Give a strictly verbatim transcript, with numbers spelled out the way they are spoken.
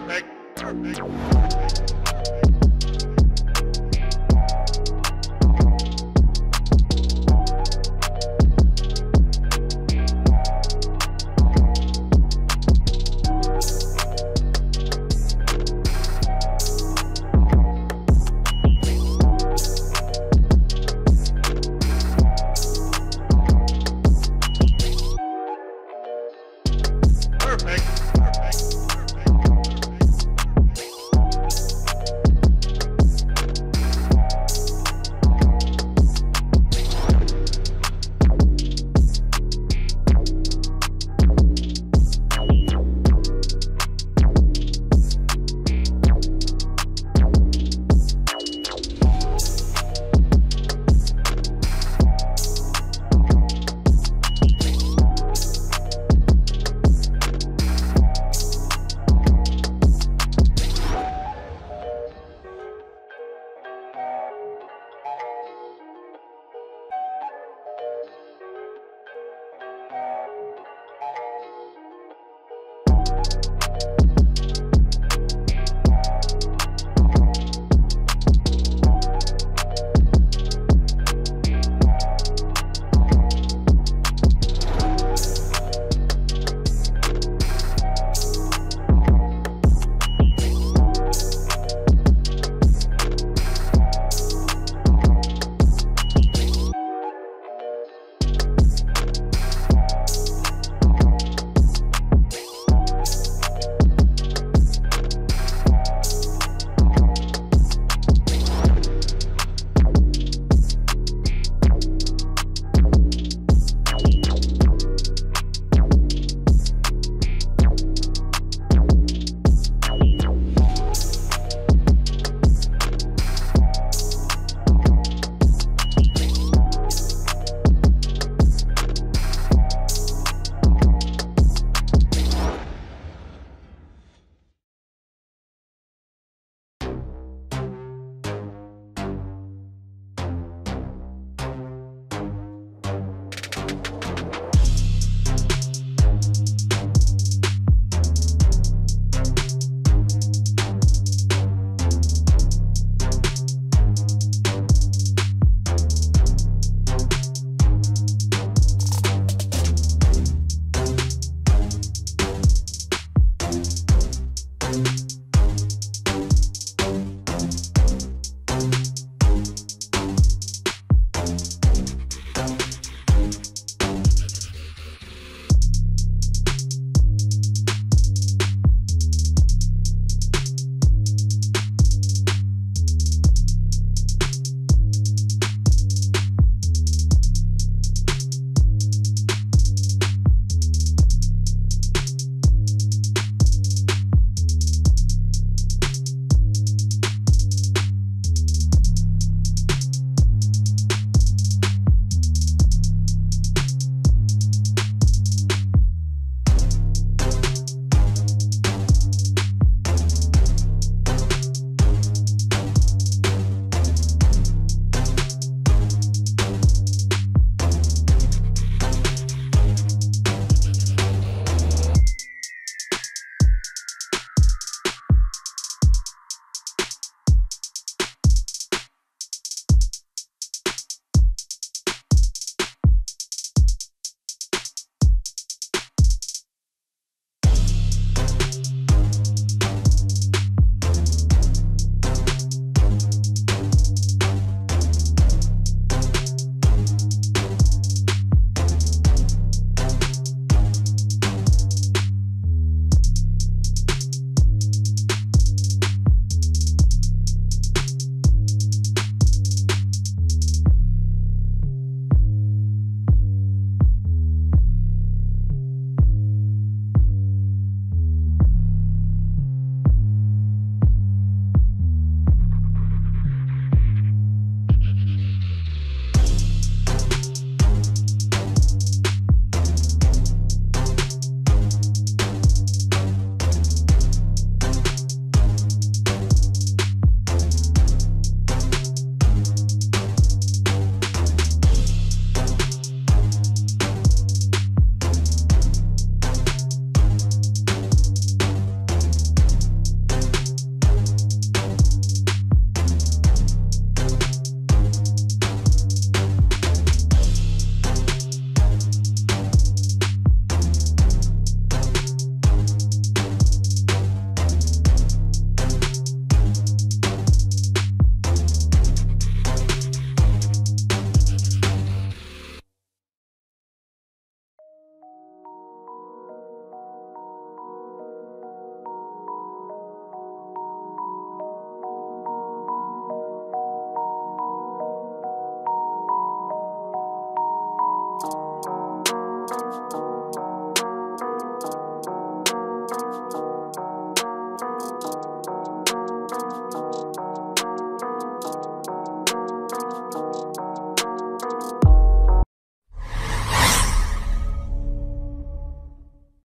perfect, perfect, perfect. Perfect. We'll be right back.